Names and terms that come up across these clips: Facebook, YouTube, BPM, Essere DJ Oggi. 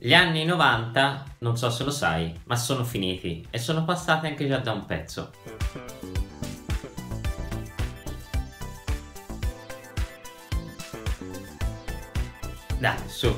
Gli anni 90, non so se lo sai, ma sono finiti e sono passati anche già da un pezzo. Dai, su!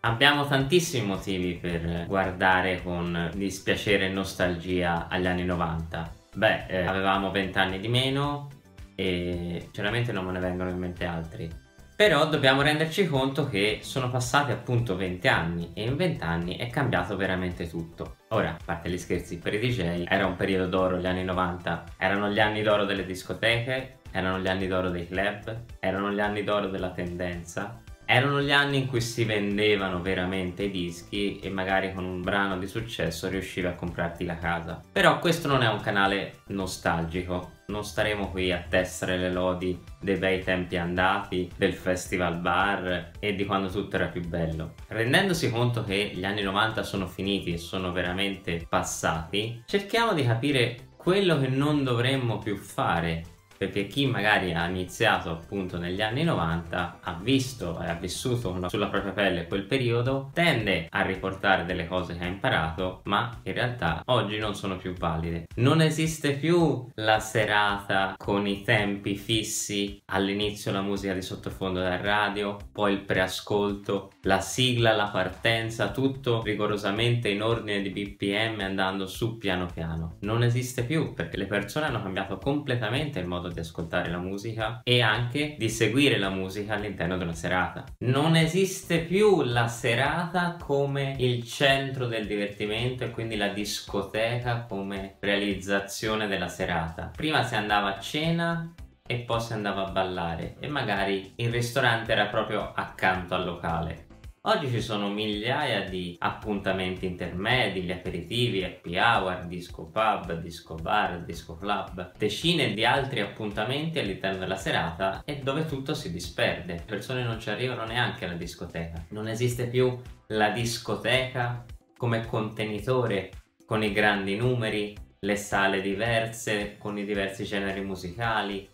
Abbiamo tantissimi motivi per guardare con dispiacere e nostalgia agli anni 90. Beh, avevamo 20 anni di meno e sinceramente non me ne vengono in mente altri. Però dobbiamo renderci conto che sono passati appunto 20 anni e in 20 anni è cambiato veramente tutto. Ora, a parte gli scherzi, per i DJ era un periodo d'oro gli anni 90. Erano gli anni d'oro delle discoteche, erano gli anni d'oro dei club, erano gli anni d'oro della tendenza. Erano gli anni in cui si vendevano veramente i dischi e magari con un brano di successo riuscivi a comprarti la casa. Però questo non è un canale nostalgico, non staremo qui a tessere le lodi dei bei tempi andati, del festival bar e di quando tutto era più bello. Rendendosi conto che gli anni 90 sono finiti e sono veramente passati, cerchiamo di capire quello che non dovremmo più fare. Perché chi magari ha iniziato appunto negli anni 90, ha visto e ha vissuto sulla propria pelle quel periodo, tende a riportare delle cose che ha imparato, ma in realtà oggi non sono più valide. Non esiste più la serata con i tempi fissi, all'inizio la musica di sottofondo dal radio, poi il preascolto, la sigla, la partenza, tutto rigorosamente in ordine di BPM andando su piano piano. Non esiste più perché le persone hanno cambiato completamente il modo di ascoltare la musica e anche di seguire la musica all'interno della serata. Non esiste più la serata come il centro del divertimento e quindi la discoteca come realizzazione della serata. Prima si andava a cena e poi si andava a ballare e magari il ristorante era proprio accanto al locale. Oggi ci sono migliaia di appuntamenti intermedi, gli aperitivi, happy hour, disco pub, disco bar, disco club, decine di altri appuntamenti all'interno della serata e dove tutto si disperde. Le persone non ci arrivano neanche alla discoteca. Non esiste più la discoteca come contenitore con i grandi numeri, le sale diverse, con i diversi generi musicali.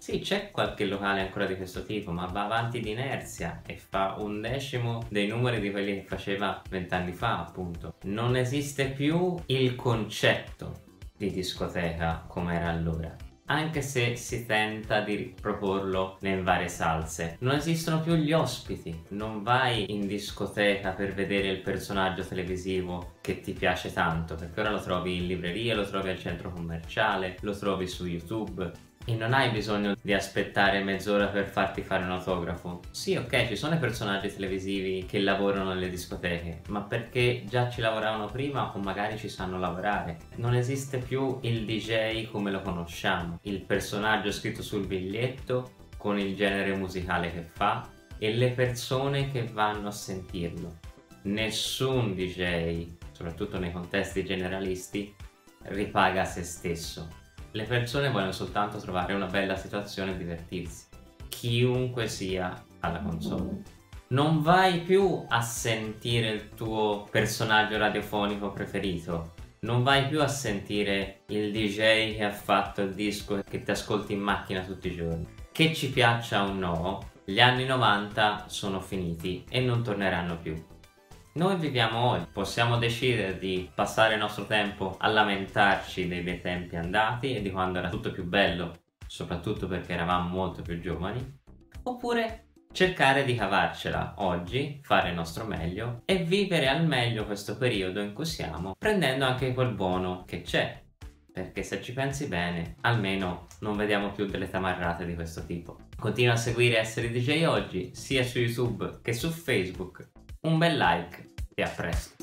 Sì, c'è qualche locale ancora di questo tipo, ma va avanti di inerzia e fa 1/10 dei numeri di quelli che faceva 20 anni fa, appunto. Non esiste più il concetto di discoteca come era allora, anche se si tenta di riproporlo nelle varie salse. Non esistono più gli ospiti, non vai in discoteca per vedere il personaggio televisivo che ti piace tanto, perché ora lo trovi in libreria, lo trovi al centro commerciale, lo trovi su YouTube. E non hai bisogno di aspettare mezz'ora per farti fare un autografo. Sì, ok, ci sono i personaggi televisivi che lavorano nelle discoteche, ma perché già ci lavoravano prima o magari ci sanno lavorare. Non esiste più il DJ come lo conosciamo, il personaggio scritto sul biglietto, con il genere musicale che fa e le persone che vanno a sentirlo. Nessun DJ, soprattutto nei contesti generalisti, ripaga se stesso. Le persone vogliono soltanto trovare una bella situazione e divertirsi, chiunque sia alla console. Non vai più a sentire il tuo personaggio radiofonico preferito, non vai più a sentire il DJ che ha fatto il disco che ti ascolti in macchina tutti i giorni. Che ci piaccia o no, gli anni 90 sono finiti e non torneranno più. Noi viviamo oggi, possiamo decidere di passare il nostro tempo a lamentarci dei bei tempi andati e di quando era tutto più bello, soprattutto perché eravamo molto più giovani, oppure cercare di cavarcela oggi, fare il nostro meglio e vivere al meglio questo periodo in cui siamo, prendendo anche quel buono che c'è, perché se ci pensi bene, almeno non vediamo più delle tamarrate di questo tipo. Continua a seguire Essere DJ Oggi, sia su YouTube che su Facebook. Un bel like e a presto!